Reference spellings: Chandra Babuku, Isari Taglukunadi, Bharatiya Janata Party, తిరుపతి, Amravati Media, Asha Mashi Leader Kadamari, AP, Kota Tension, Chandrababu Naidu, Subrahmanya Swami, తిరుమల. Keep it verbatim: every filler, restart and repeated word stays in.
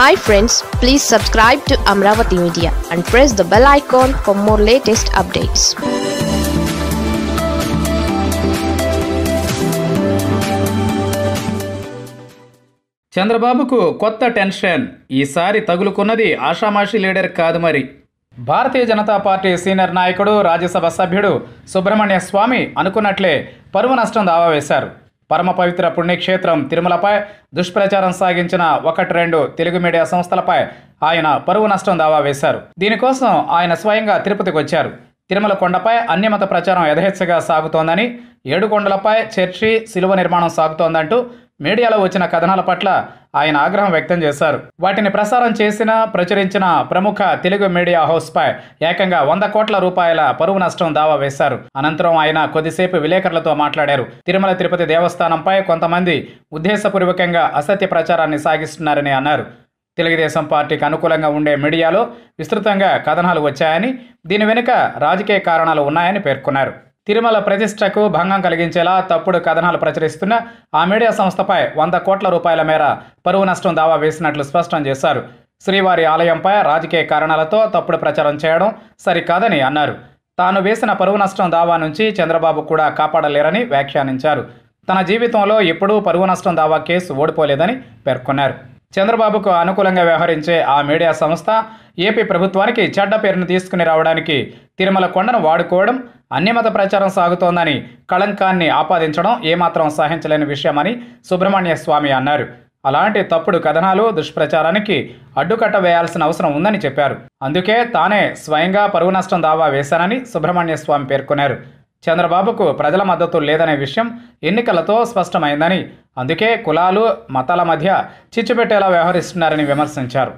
Hi friends, please subscribe to Amravati Media and press the bell icon for more latest updates. Chandra Babuku, Kota Tension, Isari Taglukunadi, Asha Mashi Leader Kadamari. Bharatiya Janata Party senior Naikudu, Rajya Sabha Sabhyudu, Subrahmanya Swami, Anukunatle, Paruvu Nashtam Daava Vesaru. పరమ పవిత్ర పుణ్యక్షేత్రం తిరుమలపై దుష్ప్రచారం సాగించిన ఒకటి రెండు Telugu media సంస్థలపై ఆయన పరువు నష్టం దావా వేశారు. దీనికోసం ఆయన స్వయంగా తిరుపతికి వచ్చారు. తిరుమల కొండపై అన్యమత ప్రచారం యథేచ్ఛగా సాగుతోందని, ఏడు కొండలపై చర్చి శిలువ నిర్మాణం సాగుతోందంటూ మీడియాలో వచ్చిన కథనాల పట్ల ఆయన ఆగ్రహం వ్యక్తం చేశారు. వాటిని ప్రసారం చేసిన ప్రచురించిన ప్రముఖ తెలుగు మీడియా హౌస్పై ఏకంగా వంద కోట్ల రూపాయల పరువు నష్టం దావా వేశారు. అనంతరం ఆయన కొద్దిసేపు విలేకరులతో మాట్లాడారు. తిరుమల తిరుపతి దేవస్థానంపై కొంతమంది ఉద్దేశపూర్వకంగా అసత్య ప్రచారాన్ని సాగిస్తున్నారని అన్నారు. తెలుగుదేశం పార్టీకి అనుకూలంగా ఉండే మీడియాలో విస్తృతంగా కథనాలు వచ్చాయని, దీని వెనుక రాజకీయ కారణాలు ఉన్నాయని పేర్కొన్నారు. తిరుమల ప్రతిష్టకు భంగం కలిగించేలా తప్పుడు కథనాలు ప్రచురిస్తున్న ఆ మీడియా సంస్థపై వంద కోట్ల రూపాయల మేర పరువు నష్టం దావా వేసినట్లు స్పష్టం చేశారు. శ్రీవారి ఆలయంపై రాజకీయ కారణాలతో తప్పుడు ప్రచారం చేయడం సరికాదని అన్నారు. తాను వేసిన పరువు నష్టం దావా నుంచి చంద్రబాబు కూడా కాపాడలేరని వ్యాఖ్యానించారు. తన జీవితంలో ఎప్పుడూ పరువు నష్టం దావా కేసు ఓడిపోలేదని పేర్కొన్నారు. చంద్రబాబుకు అనుకూలంగా వ్యవహరించే ఆ మీడియా సంస్థ ఏపీ ప్రభుత్వానికి చెడ్డ పేరును తీసుకుని రావడానికి తిరుమల కొండను వాడుకోవడం, అన్యమత ప్రచారం సాగుతోందని కళంకాన్ని ఆపాదించడం ఏమాత్రం సహించలేని విషయమని సుబ్రహ్మణ్య స్వామి అన్నారు. అలాంటి తప్పుడు కథనాలు, దుష్ప్రచారానికి అడ్డుకట్ట వేయాల్సిన అవసరం ఉందని చెప్పారు. అందుకే తానే స్వయంగా పరువు నష్టం దావా వేశానని సుబ్రహ్మణ్య స్వామి పేర్కొన్నారు. చంద్రబాబుకు ప్రజల మద్దతు లేదనే విషయం ఎన్నికలతో స్పష్టమైందని, అందుకే కులాలు మతాల మధ్య చిచ్చుపెట్టేలా వ్యవహరిస్తున్నారని విమర్శించారు.